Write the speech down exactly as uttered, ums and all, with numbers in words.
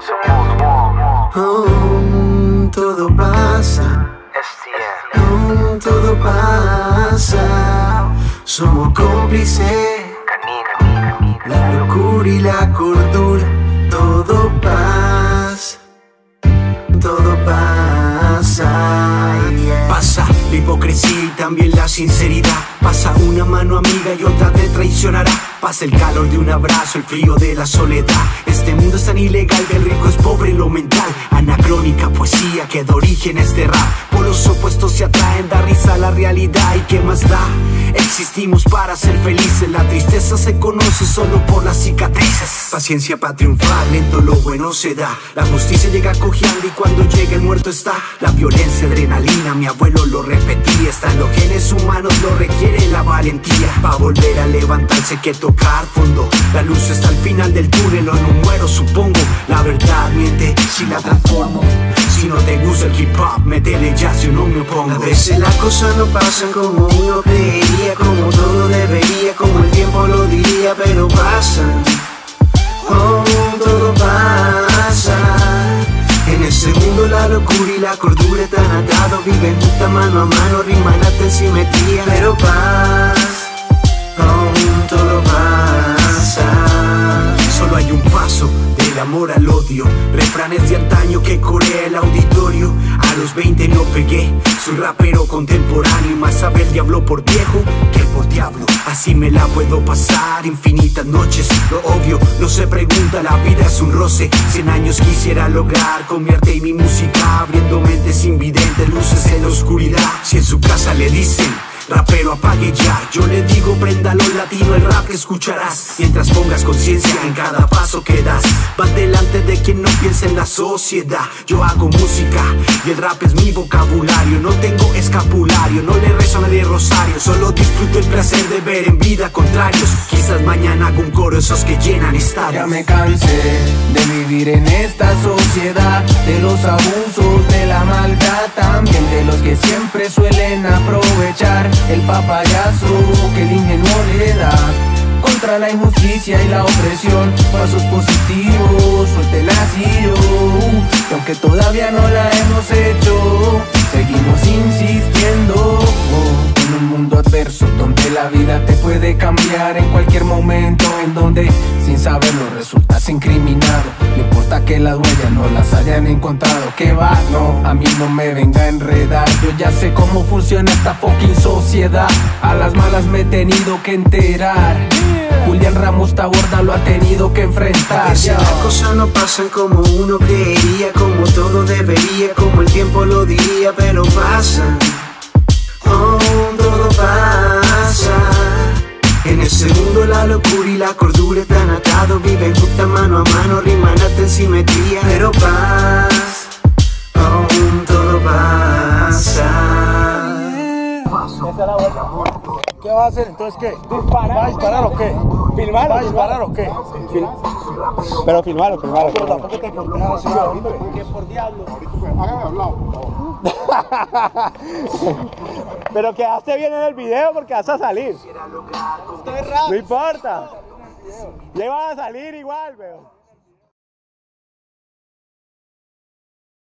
Oh, todo pasa, oh, todo pasa. Somos cómplices, la locura y la cordura. Todo pasa, todo pasa. Pasa la hipocresía y también la sinceridad. Pasa una mano amiga y otra te traicionará. Pasa el calor de un abrazo, el frío de la soledad. Este mundo es tan ilegal que el rico es pobre en lo mental. Anacrónica poesía que da origen a este rap. Polos opuestos se atraen, da risa a la realidad. ¿Y qué más da? Existimos para ser felices. La tristeza se conoce solo por las cicatrices. Paciencia para triunfar, lento lo bueno se da. La justicia llega cojeando y cuando llega el muerto está. La violencia, adrenalina, mi abuelo lo repetía. Está en los genes humanos, lo requiere la valentía. Pa' volver a levantarse que tocar fondo. La luz está al final del túnel o no muero supongo. La verdad miente si la transformo. Si no te gusta el hip hop, métele jazz, yo no me opongo. A veces las cosas no pasan como uno creería, como todo debería, como el tiempo lo diría, pero pasan. Oh, todo pasa. En el segundo la locura y la cordura están atados. Viven juntas mano a mano, riman hasta en simetría, pero pasa. Oh, todo pasa. Solo hay un paso del amor al odio. Refranes de antaño que corea el auditorio. A los veinte no pegué, soy rapero contemporáneo. Y más sabe el diablo por viejo que por diablo. Así me la puedo pasar infinitas noches. Lo obvio no se pregunta, la vida es un roce. Cien años quisiera lograr con mi arte y mi música, abriendo mentes invidentes, luces en la oscuridad. Si en su casa le dicen rapero apague ya, yo le digo préndalo latino, el rap que escucharás. Mientras pongas conciencia en cada paso que das, vas delante de quien no piensa en la sociedad. Yo hago música y el rap es mi vocabulario. No tengo escapulario, no le rezo a nadie rosario. Solo disfruto el placer de ver en vida contrarios. Quizás mañana hago un coro esos que llenan estadios. Ya me cansé de vivir en esta sociedad, de los abusos, de la maldad, también de los que siempre suelen aprovechar. El papayazo que el ingenuo le da contra la injusticia y la opresión. Pasos positivos, suelte el asilo. Y aunque todavía no la hemos hecho, seguimos insistiendo. Oh, en un mundo adverso donde la vida te puede cambiar en cualquier momento, en donde sin saberlo resultas incriminado. No importa que las huellas no las hayan encontrado. Que va, no, a mí no me venga a enredar. Yo ya sé cómo funciona esta fucking sociedad. A las malas me he tenido que enterar. Julián Ramos Taborda lo ha tenido que enfrentar. Si las cosas no pasan como uno creería, como todo debería, como el tiempo lo diría, pero pasan. Oh, todo pasa. En el segundo la locura y la cordura están atados. Viven juntas mano a mano, riman hasta en simetría, pero pasa. Oh, todo pasa. ¿Qué va a hacer? ¿Entonces qué? ¿Disparar? ¿Va a disparar o qué? ¿Filmar? ¿Va a disparar o qué? Fil pero filmaron, filmaron. Pero tampoco te cortaron, que por diablo. Hágame hablado. Pero quedaste bien en el video porque vas a salir. No importa. Ya vas a salir igual, weón.